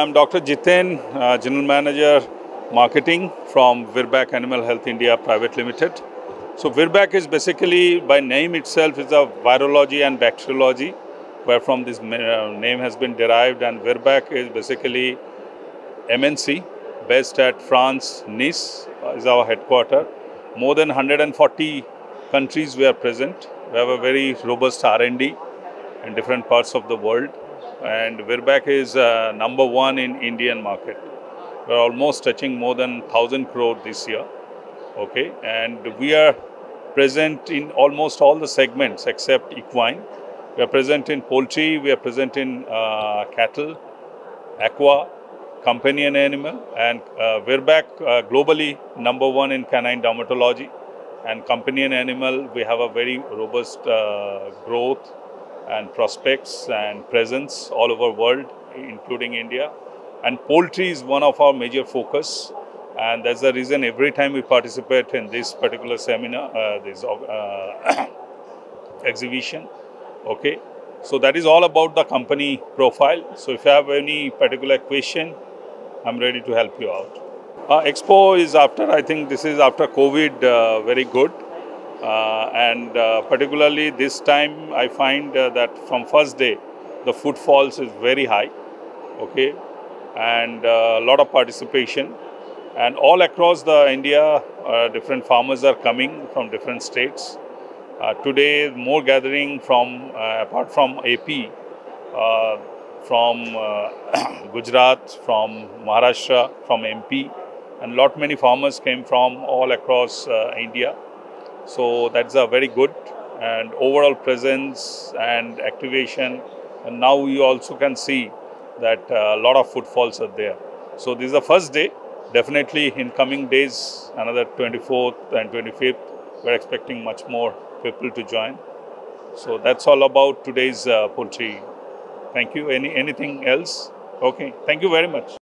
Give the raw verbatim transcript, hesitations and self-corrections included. I am Doctor Jiten, uh, General Manager Marketing from Virbac Animal Health India Private Limited. So Virbac is basically, by name itself, is a virology and bacteriology, where from this name has been derived, and Virbac is basically M N C based at France. Nice is our headquarter. More than one hundred forty countries we are present. We have a very robust R and D in different parts of the world, and Virbac is uh, number one in Indian market. We are almost touching more than one thousand crore this year. Okay, and we are present in almost all the segments except equine. We are present in poultry, we are present in uh, cattle, aqua, companion animal, and uh, Virbac uh, globally number one in canine dermatology, and companion animal we have a very robust uh, growth and prospects and presence all over world, including India. And poultry is one of our major focus, and that's the reason every time we participate in this particular seminar, uh, this uh, exhibition. Okay, so that is all about the company profile. So if you have any particular question, I'm ready to help you out. Uh, Expo is after, I think this is after COVID, uh, very good. Uh, and uh, particularly this time I find uh, that from first day, the footfalls is very high. Okay, and a uh, lot of participation. And all across the India, uh, different farmers are coming from different states. Uh, today, more gathering from, uh, apart from A P, uh, from uh, Gujarat, from Maharashtra, from M P, and lot many farmers came from all across uh, India. So that's a very good and overall presence and activation. And now you also can see that a lot of footfalls are there. So this is the first day. Definitely in coming days, another twenty-fourth and twenty-fifth, we're expecting much more people to join. So that's all about today's uh, poultry. Thank you. Any anything else? Okay. Thank you very much.